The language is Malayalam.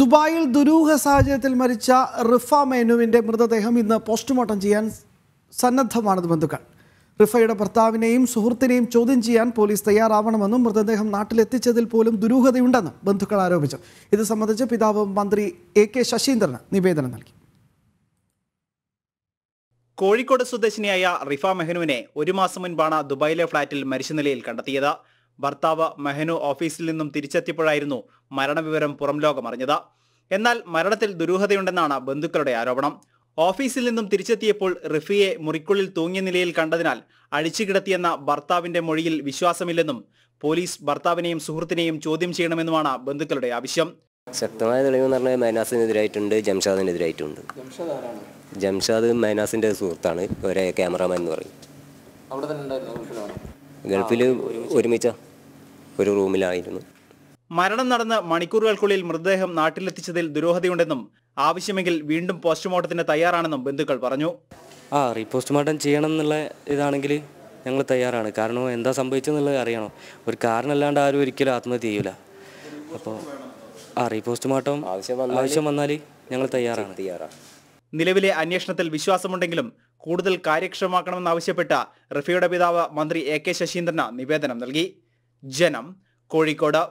ദുബായിൽ ദുരൂഹ സാഹചര്യത്തിൽ മരിച്ച റിഫമെഹ്നുവിന്റെ മൃതദേഹം ഇന്ന് പോസ്റ്റ്മോർട്ടം ചെയ്യാൻ സന്നദ്ധമാണെന്ന് ബന്ധുക്കൾ. റിഫയുടെ ഭർത്താവിനെയും സുഹൃത്തിനെയും ചോദ്യം ചെയ്യാൻ പോലീസ് തയ്യാറാവണമെന്നും മൃതദേഹം നാട്ടിലെത്തിച്ചതിൽ പോലും ദുരൂഹതയുണ്ടെന്നും ബന്ധുക്കൾ ആരോപിച്ചു. ഇത് സംബന്ധിച്ച് പിതാവ് മന്ത്രി A.K. ശശീന്ദ്രന് നിവേദനം നൽകി. കോഴിക്കോട് സ്വദേശിനിയായ റിഫമെഹ്നുവിനെ ഒരു മാസം മുൻപാണ് ദുബായിലെ ഫ്ളാറ്റിൽ മരിച്ച നിലയിൽ കണ്ടെത്തിയത്. ഭർത്താവ് മെഹ്നു ഓഫീസിൽ നിന്നും തിരിച്ചെത്തിയപ്പോഴായിരുന്നു മരണവിവരം പുറം ലോകമറിഞ്ഞത്. എന്നാൽ മരണത്തിൽ ദുരൂഹതയുണ്ടെന്നാണ് ബന്ധുക്കളുടെ ആരോപണം. ഓഫീസിൽ നിന്നും തിരിച്ചെത്തിയപ്പോൾ റിഫിയെ മുറിക്കുള്ളിൽ തൂങ്ങിയ നിലയിൽ കണ്ടതിനാൽ അഴിച്ചുകിടത്തിയെന്ന ഭർത്താവിന്റെ മൊഴിയിൽ വിശ്വാസമില്ലെന്നും പോലീസ് ഭർത്താവിനെയും സുഹൃത്തിനെയും ചോദ്യം ചെയ്യണമെന്നുമാണ് ബന്ധുക്കളുടെ ആവശ്യം. ശക്തമായ തെളിവെന്ന് പറഞ്ഞാൽ മൈനാസിനെതിരായിട്ടുണ്ട്, ജംഷാദിനെതിരായിട്ടുണ്ട്. ജംഷാദ് മൈനാസിന്റെ സുഹൃത്താണ്, ഒരേ ക്യാമറാമാൻ എന്ന് പറയും. ഗൾഫിൽ ഒരുമിച്ച ഒരു റൂമിലായിരുന്നു. മരണം നടന്ന് മണിക്കൂറുകൾക്കുള്ളിൽ മൃതദേഹം നാട്ടിലെത്തിച്ചതിൽ ദുരൂഹതയുണ്ടെന്നും ആവശ്യമെങ്കിൽ വീണ്ടും പോസ്റ്റ്മോർട്ടത്തിന് തയ്യാറാണെന്നും ബന്ധുക്കൾ പറഞ്ഞു. റീപോസ്റ്റ്മോർട്ടം ചെയ്യണം എന്നുള്ള ഇതാണെങ്കിൽ ഞങ്ങൾ തയ്യാറാണ്. കാരണം എന്താ സംഭവിച്ചെന്നുള്ളത് അറിയണം. ഒരു കാരണമല്ലാണ്ട് ആരും ഒരിക്കലും ആത്മഹത്യ ചെയ്യൂല. അപ്പോൾ റീപോസ്റ്റ്മോർട്ടം ആവശ്യം വന്നാൽ ഞങ്ങൾ തയ്യാറാണ്. നിലവിലെ അന്വേഷണത്തിൽ വിശ്വാസമുണ്ടെങ്കിലും കൂടുതൽ കാര്യക്ഷമമാക്കണമെന്നാവശ്യപ്പെട്ട റിഫയുടെ പിതാവ് മന്ത്രി A.K. ശശീന്ദ്രന് നിവേദനം നൽകി. ജനം, കോഴിക്കോട്.